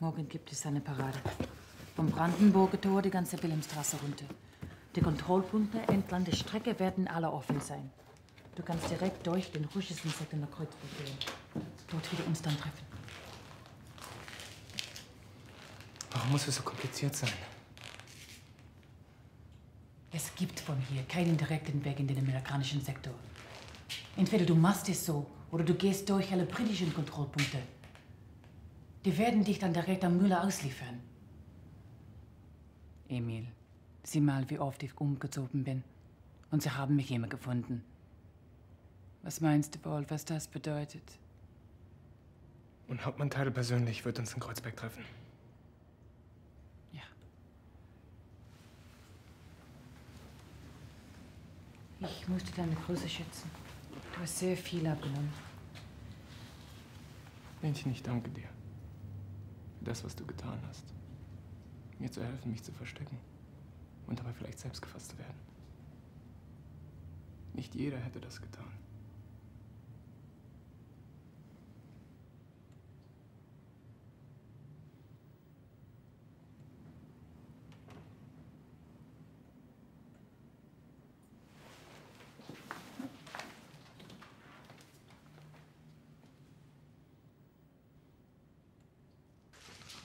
Morgen gibt es eine Parade. Vom Brandenburg-Tor die ganze Wilhelmstraße runter. Die Kontrollpunkte entlang der Strecke werden alle offen sein. Du kannst direkt durch den ruhigsten Sektor nach Kreuzberg gehen. Dort wird uns dann treffen. Warum muss es so kompliziert sein? Es gibt von hier keinen direkten Weg in den amerikanischen Sektor. Entweder du machst es so, oder du gehst durch alle britischen Kontrollpunkte. Die werden dich dann direkt am Müller ausliefern. Emil, sieh mal, wie oft ich umgezogen bin. Und sie haben mich immer gefunden. Was meinst du, Paul, was das bedeutet? Und Hauptmann Teile persönlich wird uns in Kreuzberg treffen. Ja. Ich musste deine Größe schätzen. Du hast sehr viel abgenommen. Männchen, ich danke dir. Für das, was du getan hast. Mir zu helfen, mich zu verstecken. Und dabei vielleicht selbst gefasst zu werden. Nicht jeder hätte das getan.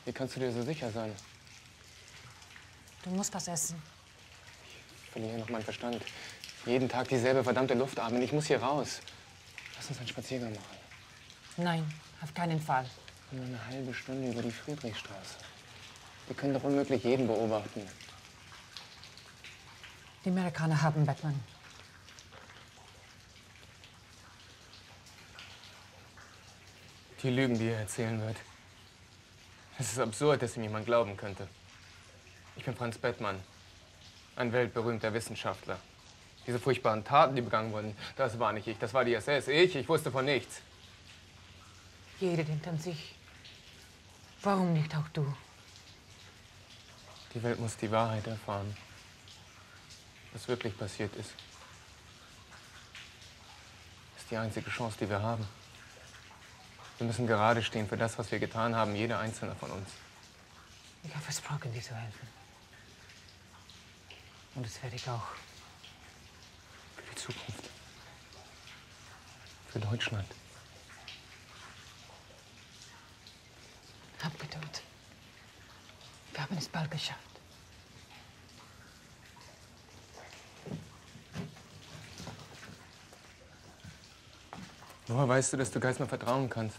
Wie kannst du dir so sicher sein? Du musst was essen. Ich verliere noch meinen Verstand. Jeden Tag dieselbe verdammte Luft atmen. Ich muss hier raus. Lass uns einen Spaziergang machen. Nein, auf keinen Fall. Nur eine halbe Stunde über die Friedrichstraße. Wir können doch unmöglich jeden beobachten. Die Amerikaner haben Bettmann. Die Lügen, die er erzählen wird. Es ist absurd, dass ihm jemand glauben könnte. Ich bin Franz Bettmann, ein weltberühmter Wissenschaftler. Diese furchtbaren Taten, die begangen wurden, das war nicht ich, das war die SS. Ich wusste von nichts. Jeder denkt an sich. Warum nicht auch du? Die Welt muss die Wahrheit erfahren, was wirklich passiert ist. Das ist die einzige Chance, die wir haben. Wir müssen gerade stehen für das, was wir getan haben, jeder einzelne von uns. Ich habe versprochen, dir zu helfen. Und das werde ich auch. Für die Zukunft. Für Deutschland. Hab Geduld. Wir haben es bald geschafft. Woher weißt du, dass du Geismar vertrauen kannst?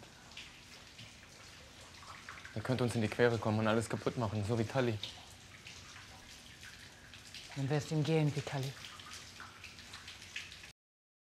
Er könnte uns in die Quere kommen und alles kaputt machen, so wie Tully. Dann wär's ihm gehen wie Tully.